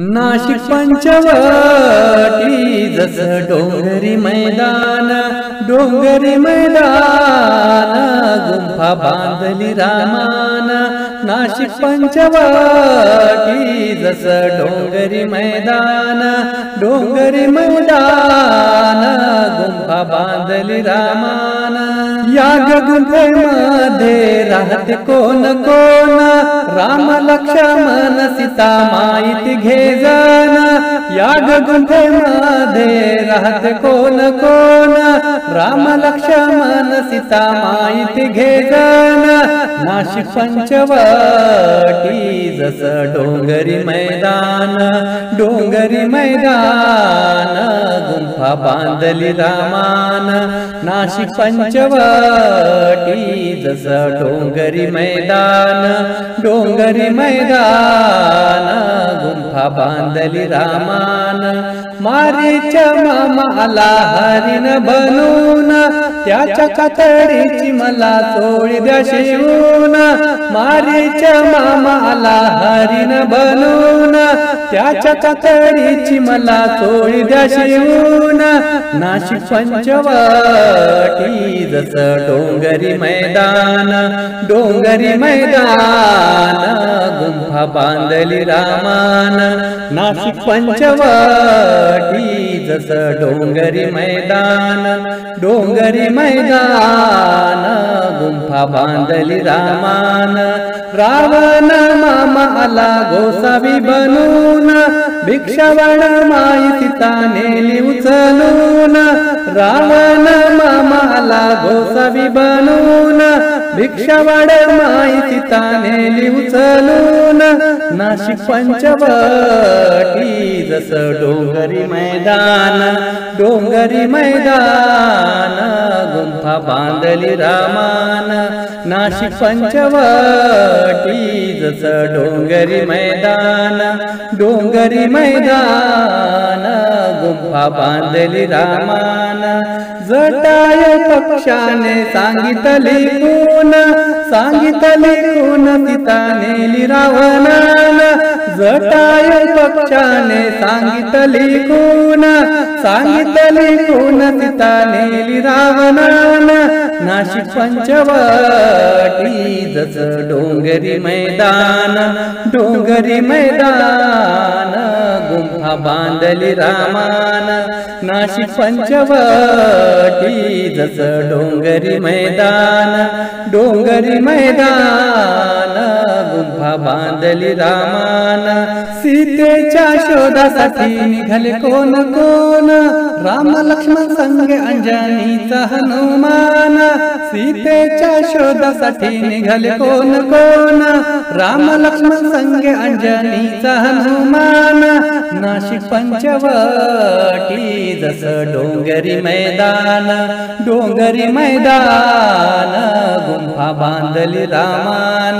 नाशिक पंचवटी जसं डोंगरी मैदान, डोंगरी मैदान गुंफा बांधली रामान। नाशिक पंचवटी जसं डोंगरी मैदान, डोंगरी मैदान गुंफा बांधली रामान। या गुंफेमध्ये राहते कोण कोण, राम लक्ष्मण सीता माहिती घे जाना। या गुंफेमध्ये राहते कोण कोण, राम लक्ष्मण सीता माहिती घे जाना। नाशिक पंचवटी जसं डोंगरी मैदान, डोंगरी मैदान गुंफा बांधली रामान। नाशिक पंचवटी जसं डोंगरी मैदान, डोंगरी मैदान गुंफा बांधली रामान। मारीच्या मामाला हरिण बनून, त्याच्या कातडीची मला चोळी द्या शिवून। मारीच्या मामाला हरिण बनून, त्याच्या कातडीची मला चोळी द्या शिवून। नाशिक पंचवटी जसं डोंगरी मैदान, डोंगरी मैदान गुंफा बांधली रामान। नाशिक पंचवटी जसं डोंगरी मैदान, डोंगरी मैदान गुंफा बांधली रामान। रावण मामाला गोसावी बनून, भिक्षावण माई सीता नेली उचलून। रावण मामाला गोसावी बनून, भिक्षावण माई सीता नेली उचलून। नाशिक पंचवटी जसं डोंगरी मैदान, डोंगरी मैदान गुंफा बांधली रामान। नाशिक पंचवटी जसं डोंगरी मैदान, डोंगरी मैदान गुंफा बांधली रामान। जटाया पक्षाने सांगितले गुण, सांगितले गुण सीता नेली रावणाला। जटाया पक्षाने सांगितले गुण, सांगितले गुण सीता नेली रावणाला। नाशिक पंचवटी जसं डोंगरी मैदान, डोंगरी मैदान गुंफा बांधली रामान। नाशिक पंचवटी जसं डोंगरी मैदान, डोंगरी मैदान गुंफा बांधली रामान। सीतेच्या शोधासाठी निघाले कोण कोण, राम लक्ष्मण संगे अंजनीचा हनुमान। सीतेच्या शोधासाठी निघाले कोण कोण, राम लक्ष्मण संगे अंजनीचा हनुमान। नाशिक पंचवटी जसं डोंगरी मैदान, डोंगरी मैदान गुंफा बांधली रामान।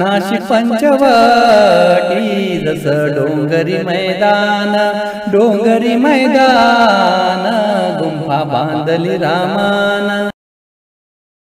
नाशिक पंचवटी जसं डोंगरी मैदान, डोंगरी मैदान गुंफा बांधली रामान।